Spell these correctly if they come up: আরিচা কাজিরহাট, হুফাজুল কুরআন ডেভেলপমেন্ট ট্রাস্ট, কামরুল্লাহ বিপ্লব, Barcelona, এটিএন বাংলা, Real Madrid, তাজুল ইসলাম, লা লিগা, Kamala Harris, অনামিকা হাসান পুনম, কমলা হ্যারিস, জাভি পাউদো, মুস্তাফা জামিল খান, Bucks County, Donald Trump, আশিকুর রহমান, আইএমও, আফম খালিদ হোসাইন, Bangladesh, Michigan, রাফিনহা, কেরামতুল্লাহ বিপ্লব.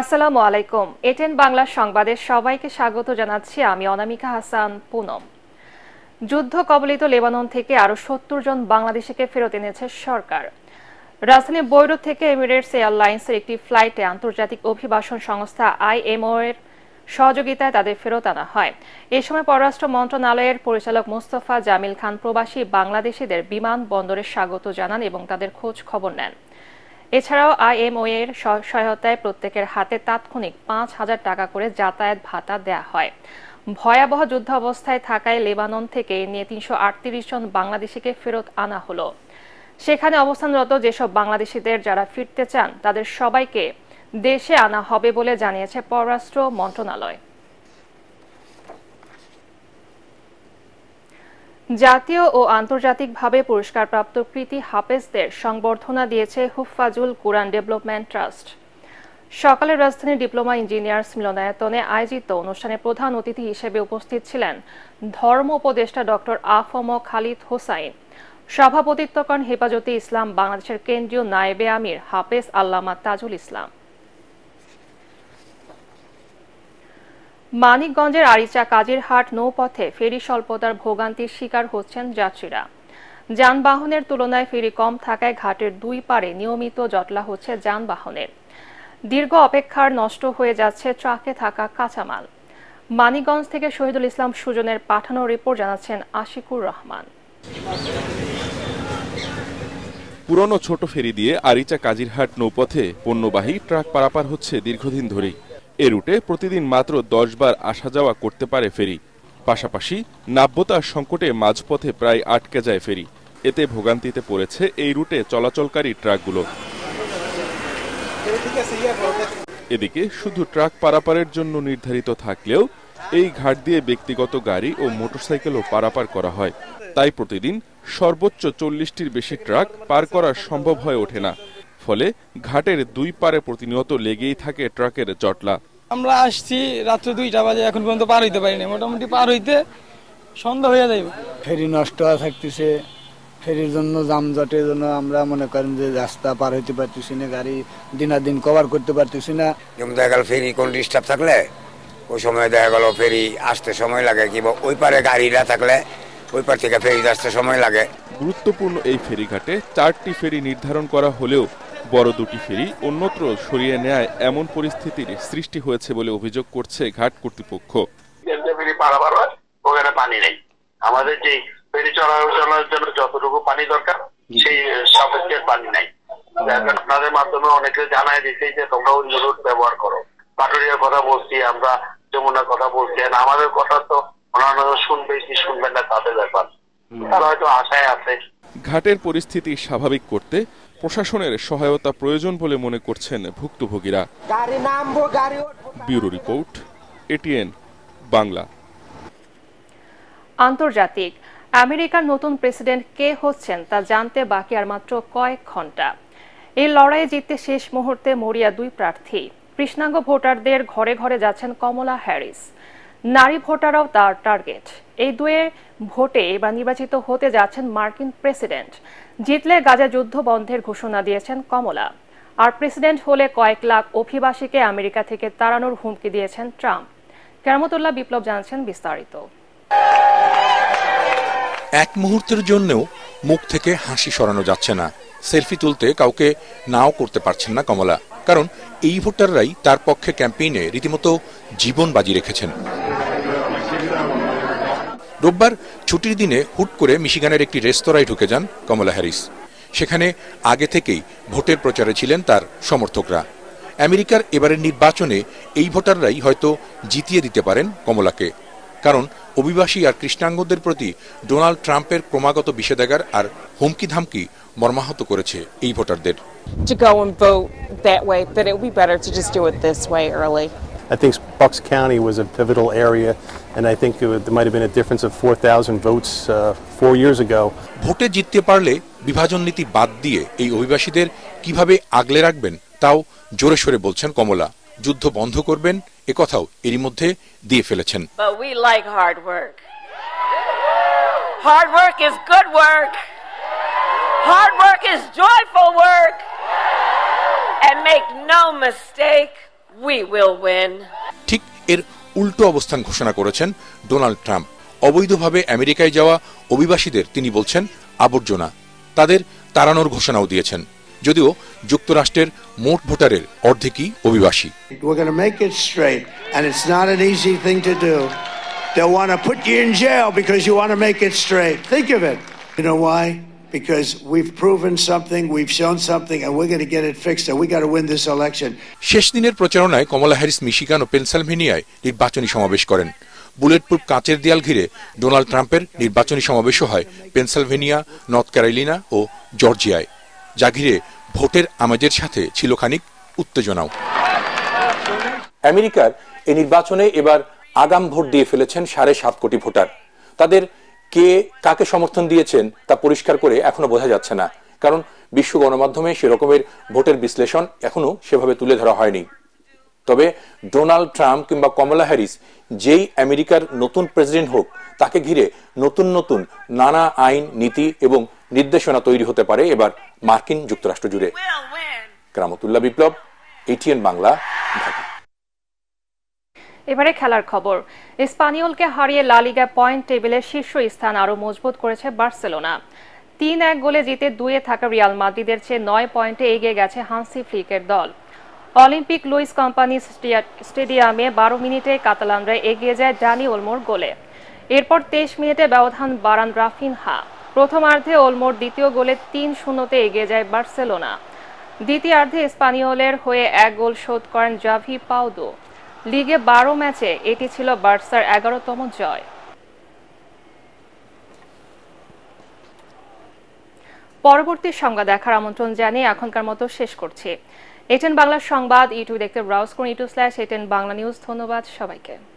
আসসালামু আলাইকুম এটেন বাংলা সংবাদে সবাইকে স্বাগত জানাচ্ছি আমি অনামিকা হাসান পুনম যুদ্ধ কবলিত লেবানন থেকে আরো ৭০ জন বাংলাদেশিকে ফেরত এনেছে সরকার রাজধানী বৈরুত থেকে এমিরেটস এয়ারলাইন্সের একটি ফ্লাইটে আন্তর্জাতিক অভিবাসন সংস্থা আইএমও এর সহযোগিতায় তাদের ফেরত আনা হয় এই সময় পররাষ্ট্র মন্ত্রণালয়ের পরিচালক মুস্তাফা জামিল খান প্রবাসী বাংলাদেশিদের বিমান বন্দরে স্বাগত জানান এবং তাদের খোঁজ খবর নেন এছাড়াও আইএমও এর সহায়তায় প্রত্যেকের হাতে তাৎক্ষণিক ৫০০০ টাকা করে যাতায়াত ভাতা দেয়া হয় ভয়াবহ যুদ্ধ অবস্থায় থাকায় লেবানন থেকে নিয়ে ৩৩৮ জন বাংলাদেশিকে ফেরত আনা হলো সেখানে অবস্থানরত যেসব বাংলাদেশিদের যারা ফিরতে চান তাদের সবাইকে দেশে আনা হবে বলে জানিয়েছে পররাষ্ট্র মন্ত্রণালয় জাতীয় ও আন্তর্জাতিকভাবে পুরস্কারপ্রাপ্ত কৃতী হাফেজদের সংবর্ধনা দিয়েছে হুফাজুল কুরআন ডেভেলপমেন্ট ট্রাস্ট সকালে রাজধানীর ডিপ্লোমা ইঞ্জিনিয়ার্স মিলনায়তনে আয়োজিত অনুষ্ঠানে প্রধান অতিথি হিসেবে উপস্থিত ছিলেন ধর্ম উপদেষ্টা ডক্টর আফম খালিদ হোসাইন সভাপতিত্ব করেন হেফাজতে ইসলাম বাংলাদেশের কেন্দ্রীয় নায়েবে আমির হাফেজ আল্লামা তাজুল ইসলাম মানিকগঞ্জের আরিচা কাজিরহাট নৌপথে ফেরি স্বল্পতার ভোগান্তির শিকার হচ্ছেন যাত্রীরা যানবাহনের তুলনায় ফেরি কম থাকায় ঘাটের দুই পারে নিয়মিত জটলা হচ্ছে যানবাহনের দীর্ঘ অপেক্ষার নষ্ট হয়ে যাচ্ছে ট্রাকে থাকা কাঁচামাল মানিকগঞ্জ থেকে শহীদুল ইসলাম সুজনের পাঠানো রিপোর্ট জানাচ্ছেন আশিকুর রহমান পুরনো ছোট ফেরি দিয়ে আরিচা কাজিরহাট নৌপথে পণ্যবাহী ট্রাক পারাপার হচ্ছে দীর্ঘদিন ধরেই এ রুটে প্রতিদিন মাত্র ১০ বার আসা যাওয়া করতে পারে ফেরি পাশাপাশি নাব্যতার সংকটে মাঝপথে প্রায় আটকে যায় ফেরি এতে ভোগান্তিতে পড়েছে এই রুটে চলাচলকারী ট্রাকগুলো এদিকে শুধু ট্রাক পারাপারের জন্য নির্ধারিত থাকলেও এই ঘাট দিয়ে ব্যক্তিগত গাড়ি ও মোটরসাইকেলও পারাপার করা হয় তাই প্রতিদিন সর্বোচ্চ ৪০টির বেশি ট্রাক পার করা সম্ভব হয়ে ওঠে না ফলে ঘাটের দুই পারে প্রতিনিয়ত লেগেই থাকে ট্রাকের জটলা আমরা আসছি রাত্রে ২টা বাজে এখন পর্যন্ত পার হইতে পারিনি মোটামুটি পার হইতে সন্ধ্যা হয়ে যাবে ফেরি নষ্ট হয়ে থাকতেছে ফেরির জন্য যানজটের জন্য আমরা মনে করেন যে রাস্তা পার হইতে পারতেছি না গাড়ি দিনাদিন কভার করতে পারতেছি না দেখা গেল ফেরি কোন ডিস্টার্ব থাকলে ওই সময় দেখা গেল ফেরি আসতে সময় লাগে কিংবা ওই পারে গাড়ি না থাকলে ওই পার থেকে ফেরি আসতে সময় লাগে গুরুত্বপূর্ণ এই ফেরিঘাটে ৪টি ফেরি নির্ধারণ করা হলেও বড় দুটি ফেরি অন্যত্র সরিয়ে নেয় এমন পরিস্থিতির সৃষ্টি হয়েছে বলে অভিযোগ করছে ঘাট কর্তৃপক্ষ আমাদের যে ফেরি চলাচলের জন্য যতটুকু পানি দরকার সেই সাপেক্ষের পানি নাই আপনাদের মাধ্যমে অনেকে জানায় দিচ্ছে যে তোমরা অন্য রুট ব্যবহার করো পাটুরিয়ার কথা বলছি আমরা যমুনার কথা বলছি আমাদের কথা তো ওনারা শুনবে কি শুনবেন না তাদের ব্যাপার তারা হয়তো আশায় আছে ঘাটের পরিস্থিতি স্বাভাবিক করতে প্রশাসনের সহায়তা প্রয়োজন বলে মনে করছেন ভুক্তভোগীরা ব্যুরো রিপোর্ট এটিএন বাংলা আন্তর্জাতিক আমেরিকার নতুন প্রেসিডেন্ট কে হচ্ছেন তা জানতে বাকি আর মাত্র কয়েক ঘন্টা এই লড়াই জিততে শেষ মুহূর্তে মরিয়া দুই প্রার্থী কৃষ্ণাঙ্গ ভোটারদের ঘরে ঘরে যাচ্ছেন কমলা হ্যারিস নারী ভোটাররাও তার টার্গেট এই দুয়ে ভোটে এবার নির্বাচিত হতে যাচ্ছেন মার্কিন প্রেসিডেন্ট জিতলে গাজা যুদ্ধ বন্ধের ঘোষণা দিয়েছেন কমলা আর প্রেসিডেন্ট হলে কয়েক লাখ অভিবাসীকে আমেরিকা থেকে তাড়ানোর হুমকি দিয়েছেন ট্রাম্প কেরামতুল্লাহ বিপ্লব জানছেন বিস্তারিত এক মুহূর্তের জন্যও মুখ থেকে হাসি সরানো যাচ্ছে না সেলফি তুলতে কাউকে নাও করতে পারছেন না কমলা কারণ এই ভোটাররাই তার পক্ষে ক্যাম্পেইনে রীতিমতো জীবন বাজি রেখেছেন রোববার ছুটির দিনে হুট করে মিশিগানের একটি রেস্তোরাঁয় ঢুকে যান কমলা হ্যারিস সেখানে আগে থেকেই ভোটের প্রচারে ছিলেন তার সমর্থকরা আমেরিকার এবারের নির্বাচনে এই ভোটাররাই হয়তো জিতিয়ে দিতে পারেন কমলাকে কারণ অভিবাসী আর কৃষ্ণাঙ্গদের প্রতি ডোনাল্ড ট্রাম্পের ক্রমাগত নিষেধাজ্ঞা আর হুমকি ধামকি মর্মাহত করেছে এই ভোটারদের I think Bucks County was a pivotal area and I think there might have been a difference of 4,000 votes 4 years ago. ভোটে জিততে পারলে বিভাজন নীতি বাদ দিয়ে এই অভিবাসীদের কিভাবে আগলে রাখবেন তাও জোরে সোরে বলছেন কমলা যুদ্ধ বন্ধ করবেন এ কথাও এরই মধ্যে দিয়ে ফেলেছেন But we like hard work. Hard work is good work. Hard work is joyful work. And make no mistake we will win. ঠিক এর উল্টো অবস্থান ঘোষণা করেছেন ডোনাল্ড ট্রাম্প। অবৈধভাবে আমেরিকায় যাওয়া অভিবাসীদের তিনি বলছেন আবর্জনা, তাদের তাড়ানোর ঘোষণাও দিয়েছেন, যদিও যুক্তরাষ্ট্রের মোট ভোটারের অর্ধেকই অভিবাসী। শেষ দিনের প্রচারণায় কমলা হ্যারিস মিশিগান ও পেনসিলভেনিয়ায় নির্বাচনী সমাবেশ করেন। বুলেটপ্রুফ কাচের দেয়াল ঘিরে ডোনাল্ড ট্রাম্পের নির্বাচনী সমাবেশও হয় পেনসিলভেনিয়া, নর্থ ক্যারোলিনা ও জর্জিয়ায়, যা ঘিরে ভোটের আমেজের সাথে ছিল খানিক উত্তেজনাও। আমেরিকার এই নির্বাচনে এবার আগাম ভোট দিয়ে ফেলেছেন 7.5 কোটি ভোটার। তাদের কে কাকে সমর্থন দিয়েছেন তা পরিষ্কার করে এখনো বোঝা যাচ্ছে না, কারণ বিশ্ব গণমাধ্যমে সেরকমের ভোটের বিশ্লেষণ এখনো সেভাবে তুলে ধরা হয়নি। তবে ডোনাল্ড ট্রাম্প কিংবা কমলা হ্যারিস যেই আমেরিকার নতুন প্রেসিডেন্ট হোক, তাকে ঘিরে নতুন নতুন নানা আইন, নীতি এবং নির্দেশনা তৈরি হতে পারে এবার মার্কিন যুক্তরাষ্ট্র জুড়ে। কামরুল্লাহ বিপ্লব, এটিএন বাংলা, ঢাকা। এবারে খেলার খবর। স্পানিওলকে হারিয়ে লা লিগা পয়েন্ট টেবিলে শীর্ষ স্থান আরো মজবুত করেছে বার্সেলোনা। ৩-১ গোলে জিতে ২-এ থাকা রিয়াল মাদ্রিদের চেয়ে 9 পয়েন্টে এগিয়ে গেছে হান্সি ফ্লিকের দল। অলিম্পিক লুইস কোম্পানি স্টেডিয়ামে 12 মিনিটে কাতালানরা এগিয়ে যায় ড্যানি ওলমোর গোলে। এরপর 23 মিনিটে ব্যবধান বাড়ান রাফিনহা। প্রথমার্ধে ওলমোর দ্বিতীয় গোলে 3-0 এগিয়ে যায় বার্সেলোনা। দ্বিতীয়ার্ধে স্পানিওলের হয়ে 1 গোল শোধ করেন জাভি পাউদো। লিগে 12 ম্যাচে এটি ছিল বার্সার 11তম জয়। পরবর্তী সংবাদ দেখার আমন্ত্রণ জানিয়ে এখনকার মতো শেষ করছি। এটিএন বাংলা সংবাদ ইউটিউব দেখতে ব্রাউজ করুন, youtube/এটিএন বাংলা নিউজ। ধন্যবাদ সবাইকে।